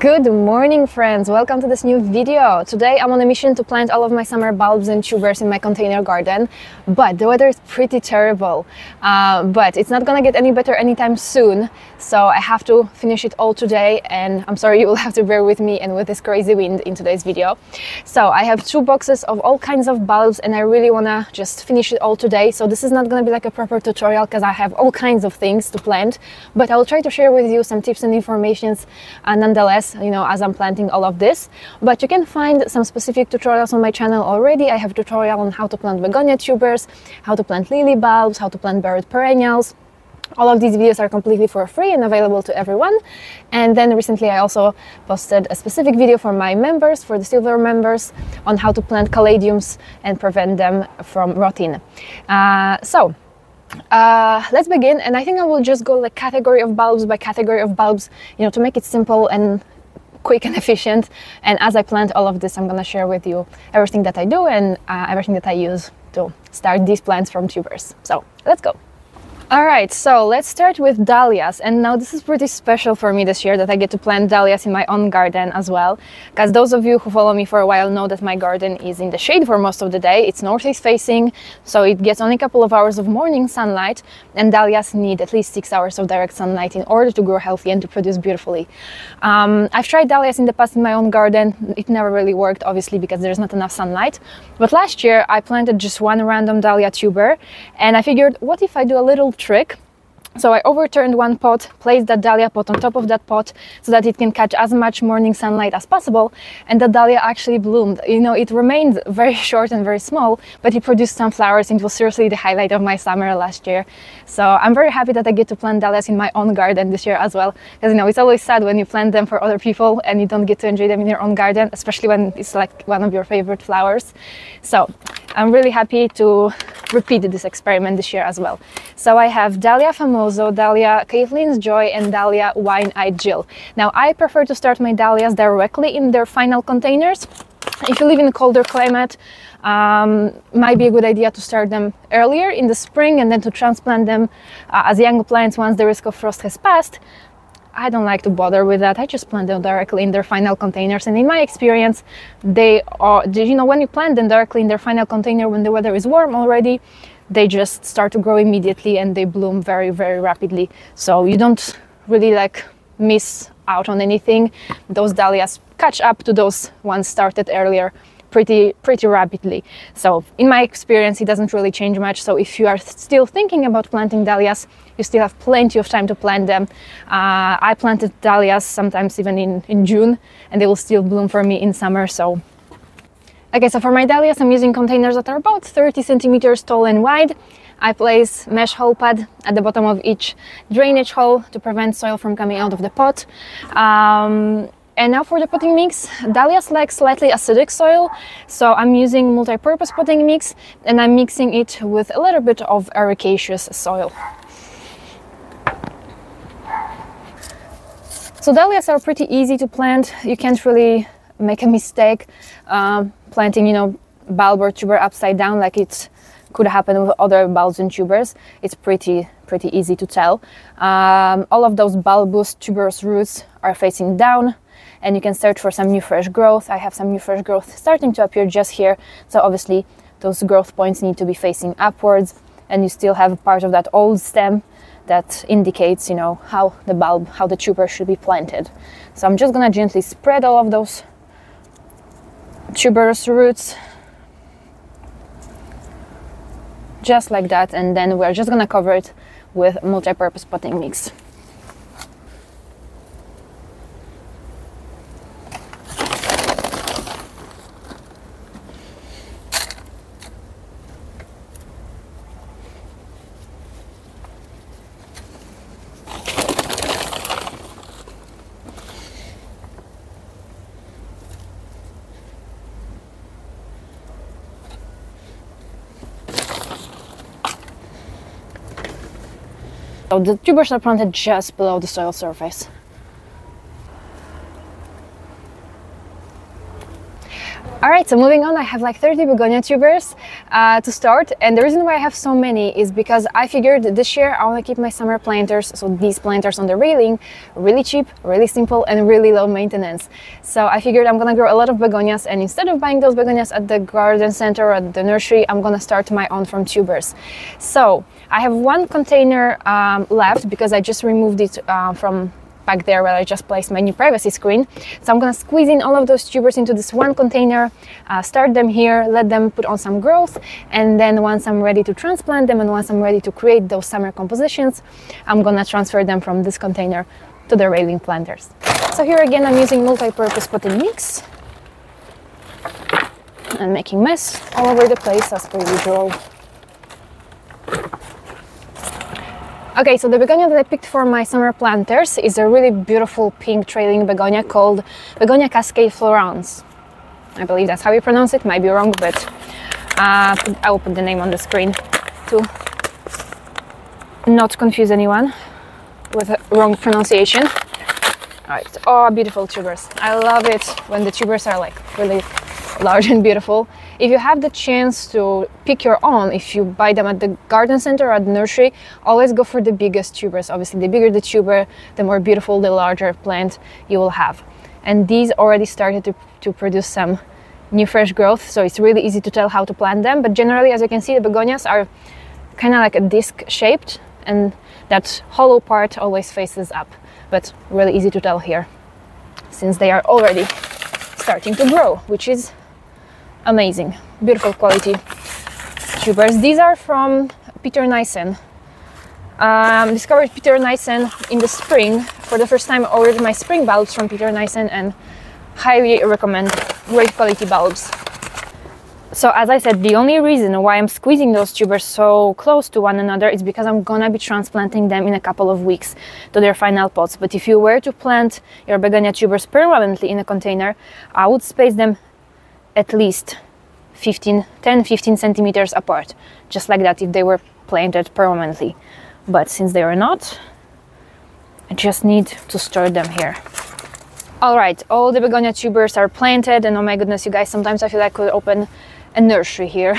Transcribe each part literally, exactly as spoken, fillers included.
Good morning, friends! Welcome to this new video. Today I'm on a mission to plant all of my summer bulbs and tubers in my container garden, but the weather is pretty terrible. Uh, but it's not gonna get any better anytime soon, so I have to finish it all today, and I'm sorry, you will have to bear with me and with this crazy wind in today's video. So I have two boxes of all kinds of bulbs and I really wanna just finish it all today. So this is not gonna be like a proper tutorial because I have all kinds of things to plant, but I'll try to share with you some tips and informations uh, nonetheless, you know, as I'm planting all of this. But you can find some specific tutorials on my channel already. I have a tutorial on how to plant begonia tubers, how to plant lily bulbs, how to plant buried perennials. All of these videos are completely for free and available to everyone. And then recently I also posted a specific video for my members, for the silver members, on how to plant caladiums and prevent them from rotting. Uh, so Uh, let's begin, and I think I will just go like category of bulbs by category of bulbs, you know, to make it simple and quick and efficient. And as I plant all of this, I'm gonna share with you everything that I do and uh, everything that I use to start these plants from tubers. So let's go. All right, so let's start with dahlias. And now this is pretty special for me this year that I get to plant dahlias in my own garden as well, because those of you who follow me for a while know that my garden is in the shade for most of the day. It's northeast facing, so it gets only a couple of hours of morning sunlight, and dahlias need at least six hours of direct sunlight in order to grow healthy and to produce beautifully. Um, I've tried dahlias in the past in my own garden. It never really worked, obviously, because there's not enough sunlight. But last year I planted just one random dahlia tuber, and I figured, what if I do a little trick? So I overturned one pot, placed that dahlia pot on top of that pot so that it can catch as much morning sunlight as possible, and the dahlia actually bloomed. You know, it remained very short and very small, but it produced some flowers, and it was seriously the highlight of my summer last year. So I'm very happy that I get to plant dahlias in my own garden this year as well, because, you know, it's always sad when you plant them for other people and you don't get to enjoy them in your own garden, especially when it's like one of your favorite flowers. So I'm really happy to repeat this experiment this year as well. So I have Dahlia Famoso, Dahlia Caitlyn's Joy, and Dahlia Wine-Eyed Jill. Now, I prefer to start my dahlias directly in their final containers. If you live in a colder climate, um, might be a good idea to start them earlier in the spring and then to transplant them uh, as young plants once the risk of frost has passed. I don't like to bother with that. I just plant them directly in their final containers, and in my experience, they are, you know, when you plant them directly in their final container when the weather is warm already, they just start to grow immediately and they bloom very, very rapidly. So you don't really like miss out on anything. Those dahlias catch up to those ones started earlier pretty pretty rapidly. So in my experience, it doesn't really change much. So if you are still thinking about planting dahlias, you still have plenty of time to plant them. Uh, I planted dahlias sometimes even in, in June, and they will still bloom for me in summer. So okay, so for my dahlias, I'm using containers that are about thirty centimeters tall and wide. I place mesh hole pad at the bottom of each drainage hole to prevent soil from coming out of the pot. Um, And now for the potting mix. Dahlias like slightly acidic soil, so I'm using multi-purpose potting mix, and I'm mixing it with a little bit of ericaceous soil. So dahlias are pretty easy to plant. You can't really make a mistake uh, planting, you know, bulb or tuber upside down like it could happen with other bulbs and tubers. It's pretty pretty easy to tell. Um, all of those bulbous tuberous roots are facing down, and you can search for some new fresh growth. I have some new fresh growth starting to appear just here, so obviously those growth points need to be facing upwards, and you still have part of that old stem that indicates, you know, how the bulb, how the tuber should be planted. So I'm just gonna gently spread all of those tuberous roots just like that, and then we're just gonna cover it with multi-purpose potting mix. So the tubers are planted just below the soil surface. All right, so moving on, I have like thirty begonia tubers uh, to start, and the reason why I have so many is because I figured this year I want to keep my summer planters, so these planters on the railing, really cheap, really simple, and really low maintenance. So I figured I'm gonna grow a lot of begonias, and instead of buying those begonias at the garden center or at the nursery, I'm gonna start my own from tubers. So I have one container um, left because I just removed it uh, from back there where I just placed my new privacy screen. So I'm gonna squeeze in all of those tubers into this one container, uh, start them here, let them put on some growth, and then once I'm ready to transplant them and once I'm ready to create those summer compositions, I'm gonna transfer them from this container to the railing planters. So here again I'm using multi-purpose potting mix and making mess all over the place as per usual. Okay, so the begonia that I picked for my summer planters is a really beautiful pink trailing begonia called Begonia Cascade Florence. I believe that's how you pronounce it, might be wrong, but uh, I will put the name on the screen to not confuse anyone with a wrong pronunciation. All right, oh, beautiful tubers. I love it when the tubers are like really large and beautiful. If you have the chance to pick your own, if you buy them at the garden center or at the nursery, always go for the biggest tubers. Obviously, the bigger the tuber, the more beautiful, the larger plant you will have. And these already started to, to produce some new fresh growth, so it's really easy to tell how to plant them. But generally, as you can see, the begonias are kind of like a disc shaped, and that hollow part always faces up, but really easy to tell here since they are already starting to grow, which is amazing, beautiful quality tubers. These are from Peter Nyssen. Um, discovered Peter Nyssen in the spring. For the first time I ordered my spring bulbs from Peter Nyssen and highly recommend great quality bulbs. So as I said, the only reason why I'm squeezing those tubers so close to one another is because I'm gonna be transplanting them in a couple of weeks to their final pots. But if you were to plant your begonia tubers permanently in a container, I would space them at least fifteen, ten, fifteen centimeters apart, just like that if they were planted permanently. But since they are not, I just need to store them here. All right, all the begonia tubers are planted, and oh my goodness, you guys, sometimes I feel like I could open a nursery here,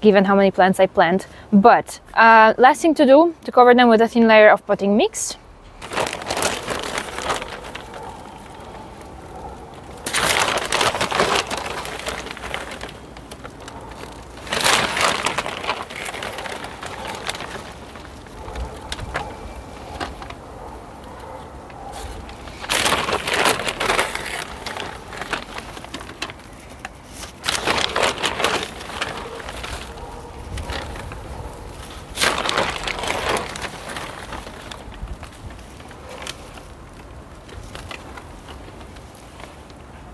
given how many plants I plant. But uh, last thing to do, to cover them with a thin layer of potting mix.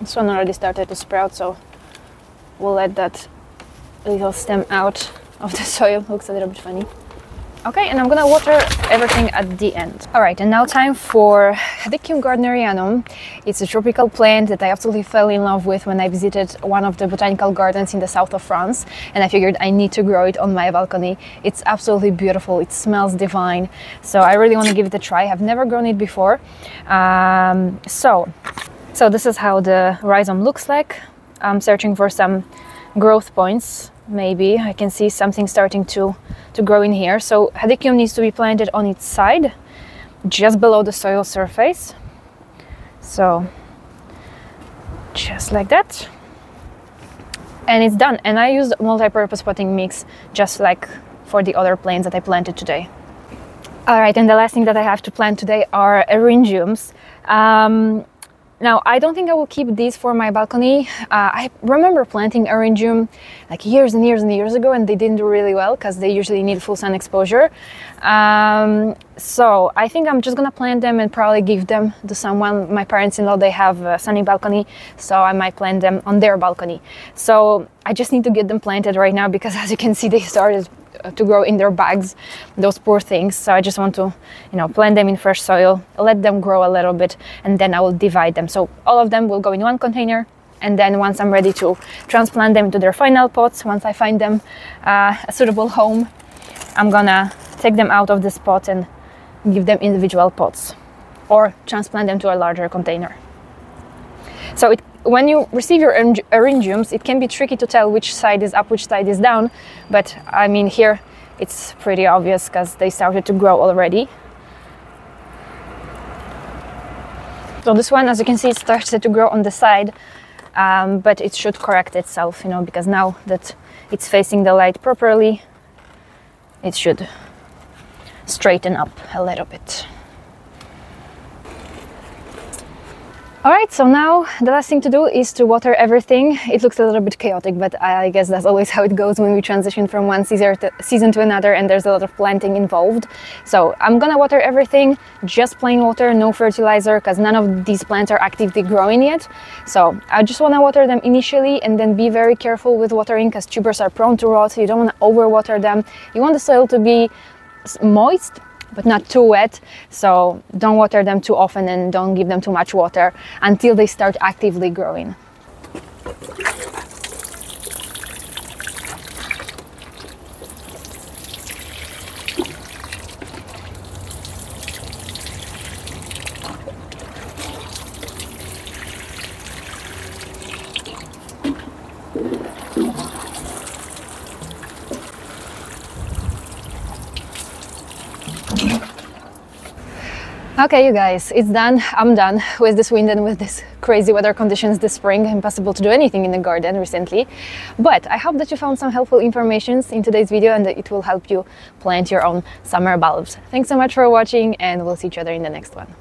This one already started to sprout, so we'll let that little stem out of the soil. Looks a little bit funny. Okay, and I'm gonna water everything at the end. All right, and now time for Hedychium gardnerianum. It's a tropical plant that I absolutely fell in love with when I visited one of the botanical gardens in the south of France, and I figured I need to grow it on my balcony. It's absolutely beautiful, it smells divine, so I really want to give it a try. I've never grown it before. Um, so. So this is how the rhizome looks like. I'm searching for some growth points. Maybe I can see something starting to, to grow in here. So Hedychium needs to be planted on its side, just below the soil surface. So just like that. And it's done. And I used multi-purpose potting mix, just like for the other plants that I planted today. All right, and the last thing that I have to plant today are eryngiums. Um, Now, I don't think I will keep these for my balcony. Uh, I remember planting eryngium like years and years and years ago, and they didn't do really well because they usually need full sun exposure. Um, so I think I'm just gonna plant them and probably give them to someone. My parents-in-law, they have a sunny balcony, so I might plant them on their balcony. So I just need to get them planted right now because, as you can see, they started to grow in their bags, those poor things. So I just want to, you know, plant them in fresh soil, let them grow a little bit, and then I will divide them. So all of them will go in one container, and then once I'm ready to transplant them to their final pots, once I find them uh, a suitable home, I'm gonna take them out of this pot and give them individual pots or transplant them to a larger container. So it when you receive your eryngiums, it can be tricky to tell which side is up, which side is down. But I mean, here it's pretty obvious because they started to grow already. So this one, as you can see, it started to grow on the side, um, but it should correct itself, you know, because now that it's facing the light properly, it should straighten up a little bit. All right, so now the last thing to do is to water everything. It looks a little bit chaotic, but I guess that's always how it goes when we transition from one season to another and there's a lot of planting involved. So I'm gonna water everything, just plain water, no fertilizer, because none of these plants are actively growing yet. So I just wanna water them initially and then be very careful with watering because tubers are prone to rot. So you don't wanna overwater them. You want the soil to be moist, but not too wet, so don't water them too often and don't give them too much water until they start actively growing. Okay, you guys, it's done. I'm done with this wind and with this crazy weather conditions this spring. Impossible to do anything in the garden recently. But I hope that you found some helpful information in today's video and that it will help you plant your own summer bulbs. Thanks so much for watching, and we'll see each other in the next one.